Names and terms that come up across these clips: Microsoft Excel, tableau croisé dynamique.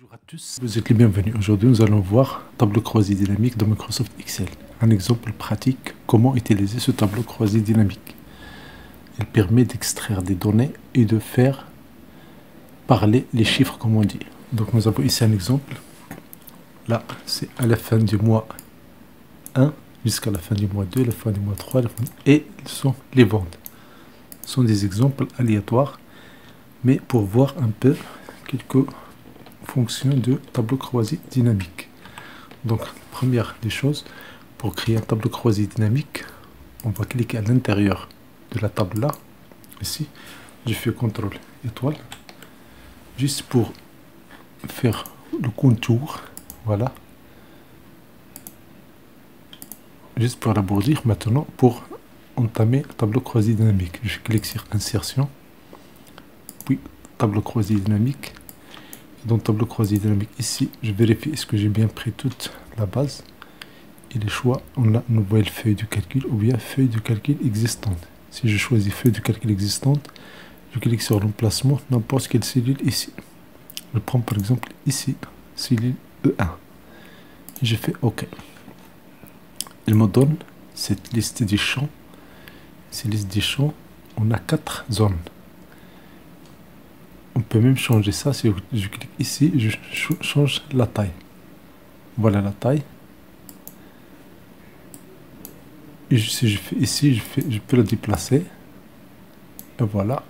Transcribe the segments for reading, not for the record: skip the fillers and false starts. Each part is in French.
Bonjour à tous, vous êtes les bienvenus. Aujourd'hui, nous allons voir tableau croisé dynamique dans Microsoft Excel. Un exemple pratique, comment utiliser ce tableau croisé dynamique. Il permet d'extraire des données et de faire parler les chiffres comme on dit. Donc nous avons ici un exemple. Là, c'est à la fin du mois 1 jusqu'à la fin du mois 2, la fin du mois 3, et ce sont les ventes. Ce sont des exemples aléatoires, mais pour voir un peu quelques fonction de tableau croisé dynamique. Donc première des choses, pour créer un tableau croisé dynamique, on va cliquer à l'intérieur de la table là, ici, je fais CTRL étoile, juste pour faire le contour, voilà, juste pour l'abordir. Maintenant, pour entamer le tableau croisé dynamique, je clique sur insertion, puis tableau croisé dynamique. Dans le tableau croisé dynamique, ici, je vérifie est-ce que j'ai bien pris toute la base et les choix. On a une nouvelle feuille de calcul ou bien feuille de calcul existante. Si je choisis feuille de calcul existante, je clique sur l'emplacement, n'importe quelle cellule ici. Je prends par exemple ici, cellule E1. Et je fais OK. Il me donne cette liste des champs. Cette liste des champs, on a 4 zones. On peut même changer ça, si je clique ici, je change la taille. Voilà la taille. Et si je fais ici, je peux la déplacer. Et voilà.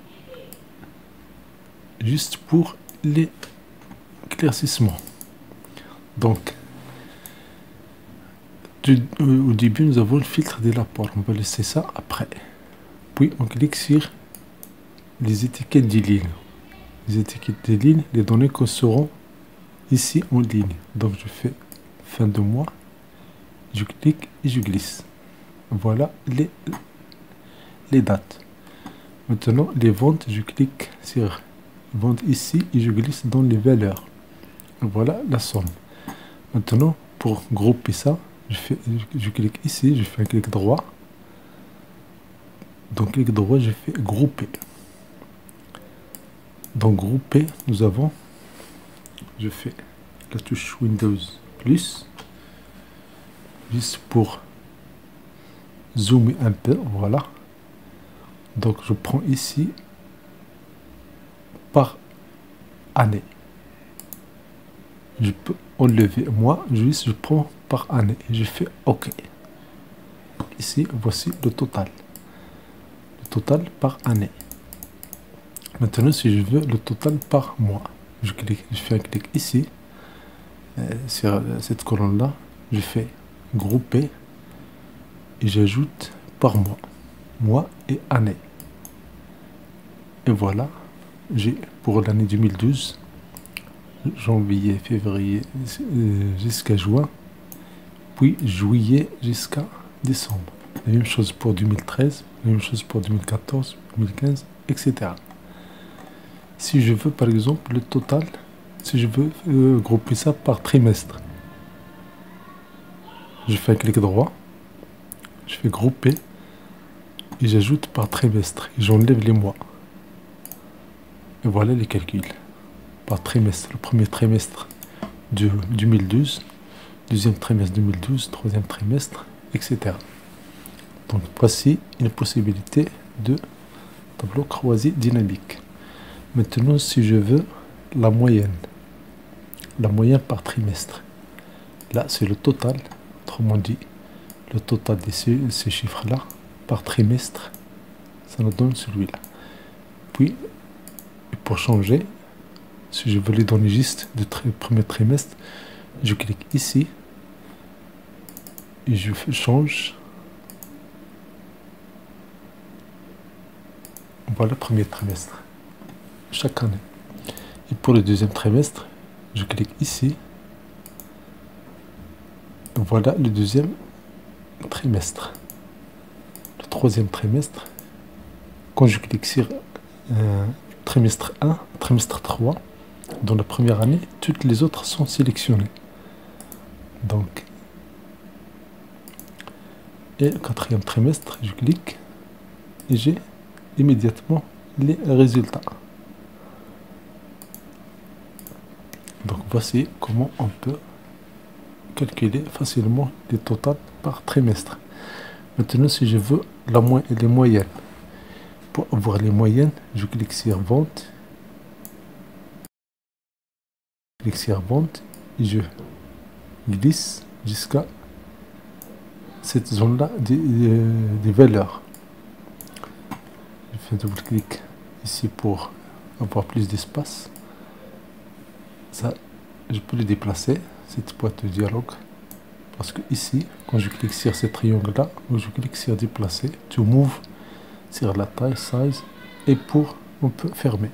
Juste pour l'éclaircissement. Donc, au début, nous avons le filtre des rapports. On va laisser ça après. Puis, on clique sur les étiquettes des lignes. Les étiquettes des lignes, les données que seront ici en ligne. Donc je fais fin de mois, je clique et je glisse. Voilà les dates. Maintenant les ventes, je clique sur vente ici et je glisse dans les valeurs. Voilà la somme. Maintenant pour grouper ça, je clique ici, je fais un clic droit. Donc clic droit, je fais grouper. Dans grouper, nous avons, je fais la touche Windows plus, juste pour zoomer un peu, voilà. Donc je prends ici par année. Je peux enlever moi, juste je prends par année. Je fais OK. Ici, voici le total. Le total par année. Maintenant, si je veux le total par mois, je fais un clic ici, sur cette colonne-là, je fais grouper et j'ajoute par mois, mois et année. Et voilà, j'ai pour l'année 2012, janvier, février jusqu'à juin, puis juillet jusqu'à décembre. La même chose pour 2013, la même chose pour 2014, 2015, etc. Si je veux par exemple le total, si je veux grouper ça par trimestre, je fais un clic droit, je fais grouper et j'ajoute par trimestre, j'enlève les mois. Et voilà les calculs par trimestre, le premier trimestre de 2012, deuxième trimestre 2012, troisième trimestre, etc. Donc voici une possibilité de tableau croisé dynamique. Maintenant, si je veux la moyenne par trimestre, là c'est le total, autrement dit, le total de ces chiffres-là par trimestre, ça nous donne celui-là. Puis, pour changer, si je veux les données juste du premier trimestre, je clique ici et je change. Voilà, premier trimestre. Chaque année. Et pour le deuxième trimestre, je clique ici. Voilà le deuxième trimestre. Le troisième trimestre. Quand je clique sur trimestre 1, trimestre 3, dans la première année, toutes les autres sont sélectionnées. Donc, et le quatrième trimestre, je clique et j'ai immédiatement les résultats. Donc voici comment on peut calculer facilement les totales par trimestre. Maintenant, si je veux les moyennes, pour avoir les moyennes, je clique sur vente, et je glisse jusqu'à cette zone là des valeurs. Je fais double clic ici pour avoir plus d'espace. Ça, je peux le déplacer, cette boîte de dialogue, parce que ici, quand je clique sur ce triangle là, où je clique sur déplacer, tu move sur la taille, size, et pour, on peut fermer.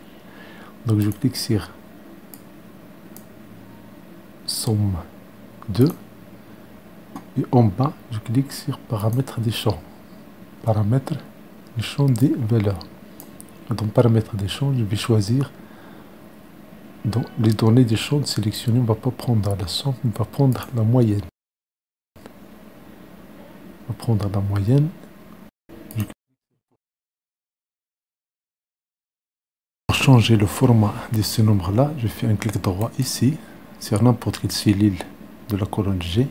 Donc je clique sur somme 2, et en bas, je clique sur paramètres des champs, paramètres du champ des valeurs. Dans paramètres des champs, je vais choisir dans les données des champs de sélectionner. On ne va pas prendre la somme, on va prendre la moyenne. On va prendre la moyenne. Pour changer le format de ce nombre-là, je fais un clic droit ici, sur n'importe quelle cellule de la colonne G,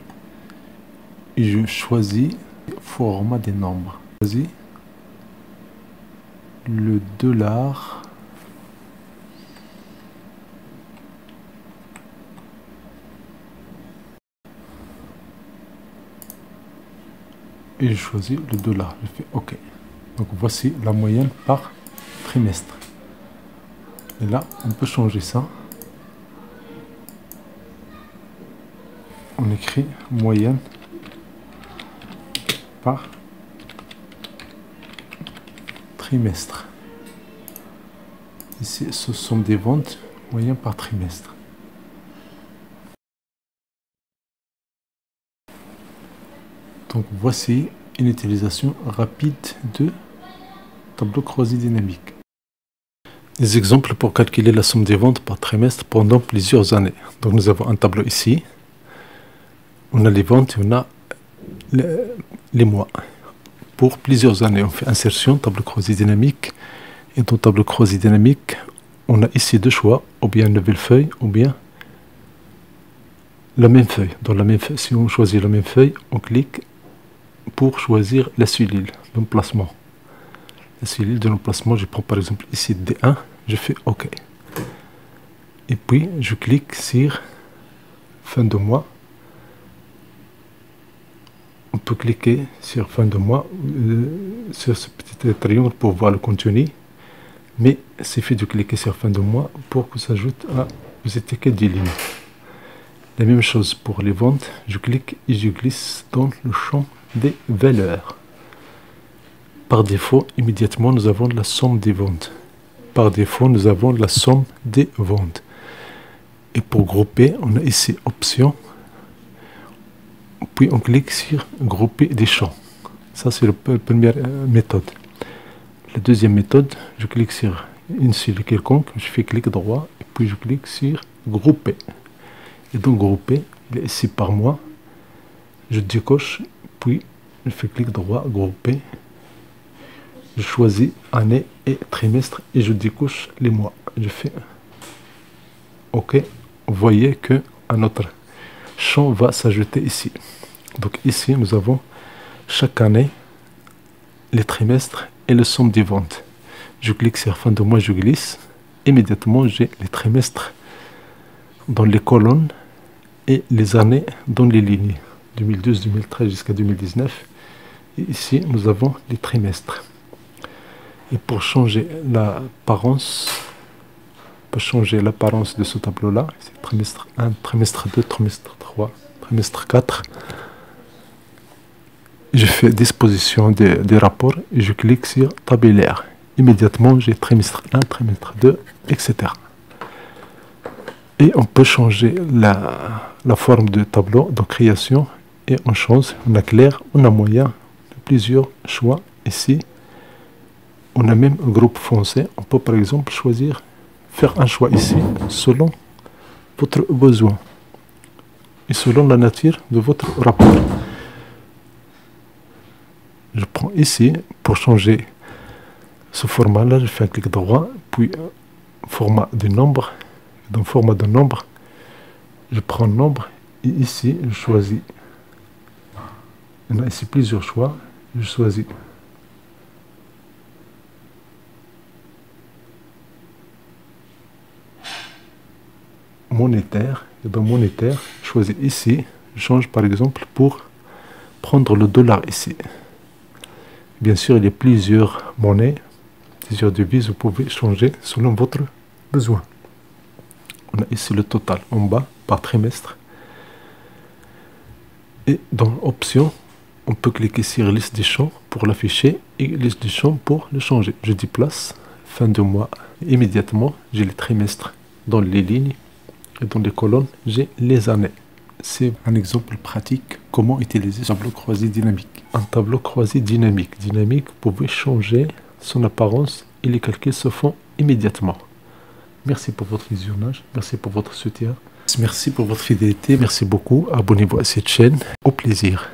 et je choisis le format des nombres. Je choisis le dollar. Et je choisis le dollar. Je fais OK. Donc voici la moyenne par trimestre. Et là, on peut changer ça. On écrit moyenne par trimestre. Ici, ce sont des ventes moyennes par trimestre. Donc voici une utilisation rapide de tableau croisé dynamique. Des exemples pour calculer la somme des ventes par trimestre pendant plusieurs années. Donc nous avons un tableau ici. On a les ventes et on a les mois. Pour plusieurs années, on fait insertion, tableau croisé dynamique. Et dans tableau croisé dynamique, on a ici deux choix, ou bien une nouvelle feuille, ou bien la même feuille. Dans la même feuille, si on choisit la même feuille, on clique pour choisir la cellule d'emplacement. La cellule de l'emplacement, je prends par exemple ici D1, je fais OK. Et puis je clique sur fin de mois. On peut cliquer sur fin de mois, sur ce petit triangle pour voir le contenu. Mais il suffit de cliquer sur fin de mois pour que ça ajoute à aux étiquettes des lignes. La même chose pour les ventes, je clique et je glisse dans le champ des valeurs. Par défaut, immédiatement, nous avons la somme des ventes. Et pour grouper, on a ici options. Puis on clique sur grouper des champs. Ça, c'est la première méthode. La deuxième méthode, je clique sur une cellule quelconque, je fais clic droit et puis je clique sur grouper. Et donc grouper, il est ici par mois. Je décoche, puis je fais clic droit, grouper. Je choisis année et trimestre et je décoche les mois. Je fais OK. Vous voyez qu'un autre champ va s'ajouter ici. Donc ici, nous avons chaque année, les trimestres et le somme des ventes. Je clique sur fin de mois, je glisse. Immédiatement, j'ai les trimestres dans les colonnes et les années dans les lignes, 2012, 2013 jusqu'à 2019. Et ici, nous avons les trimestres. Et pour changer l'apparence, on peut changer l'apparence de ce tableau-là. C'est trimestre 1, trimestre 2, trimestre 3, trimestre 4. Je fais disposition des rapports et je clique sur tabulaire. Immédiatement, j'ai trimestre 1, trimestre 2, etc. Et on peut changer la forme de tableau, donc création, et on change, on a clair, on a moyen, plusieurs choix ici. On a même un groupe foncé, on peut par exemple choisir, faire un choix ici, selon votre besoin, et selon la nature de votre rapport. Je prends ici, pour changer ce format-là, je fais un clic droit, puis format de nombre. Dans le format de nombre, je prends nombre et ici je choisis. Il y a ici plusieurs choix, je choisis. Monétaire, et dans monétaire, je choisis ici, je change par exemple pour prendre le dollar ici. Bien sûr, il y a plusieurs monnaies, plusieurs devises, vous pouvez changer selon votre besoin. On a ici le total en bas par trimestre. Et dans options, on peut cliquer sur liste des champs pour l'afficher et liste des champs pour le changer. Je déplace fin de mois. Immédiatement, j'ai les trimestres dans les lignes et dans les colonnes, j'ai les années. C'est un exemple pratique comment utiliser un tableau croisé dynamique. Un tableau croisé dynamique. Dynamique, vous pouvez changer son apparence et les calculs se font immédiatement. Merci pour votre visionnage, merci pour votre soutien, merci pour votre fidélité, merci beaucoup, abonnez-vous à cette chaîne, au plaisir.